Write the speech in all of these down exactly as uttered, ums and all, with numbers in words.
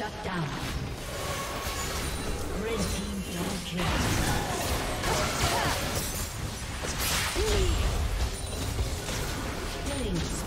Shut down. Red team double kill. Killing spree.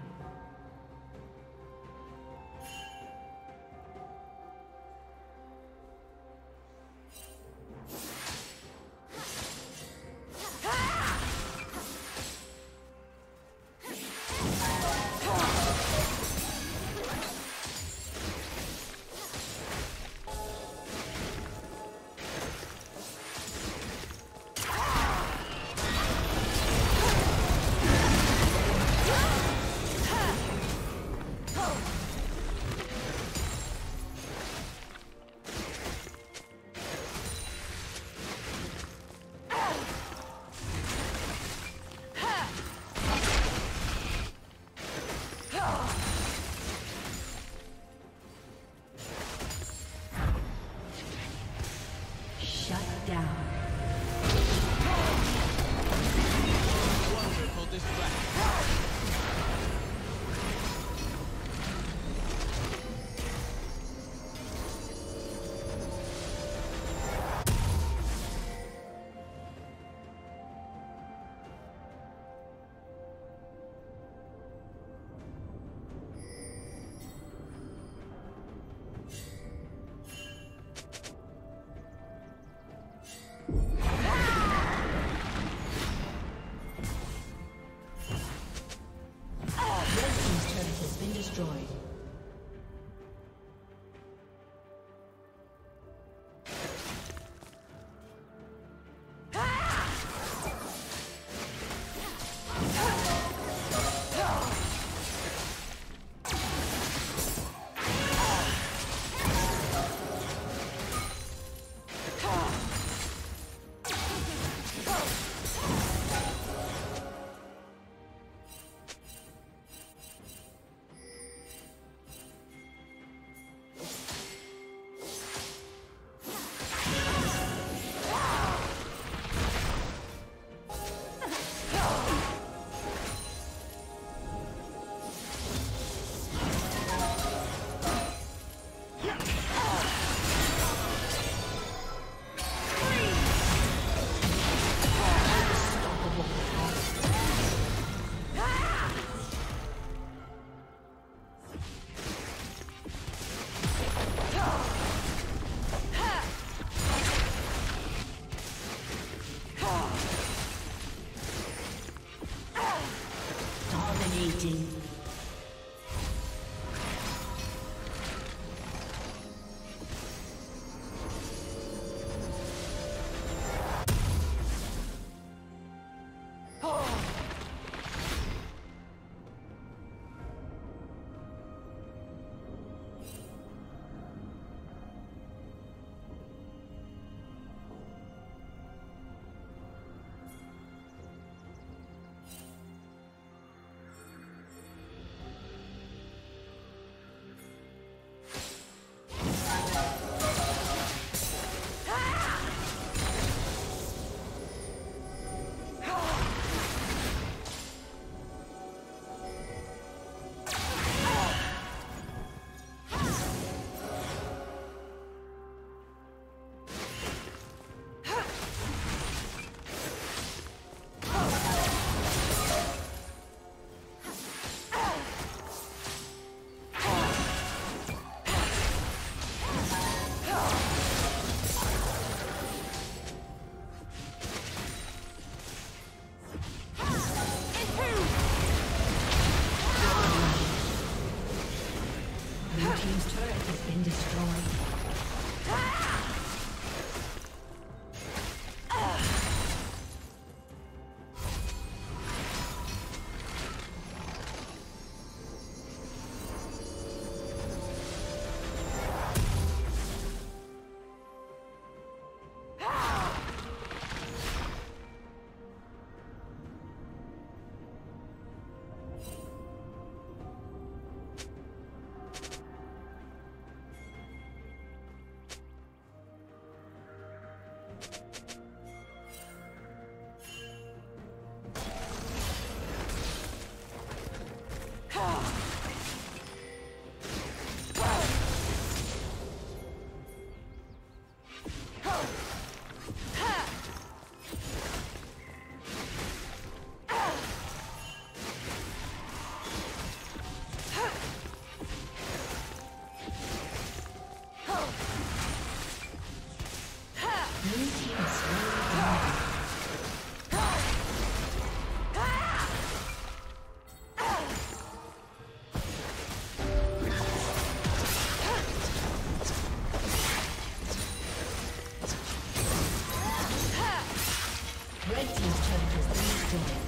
Red team's turret has been destroyed.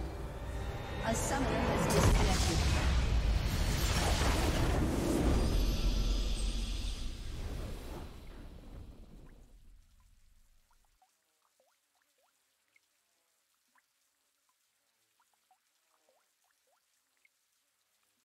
A summoner has disconnected.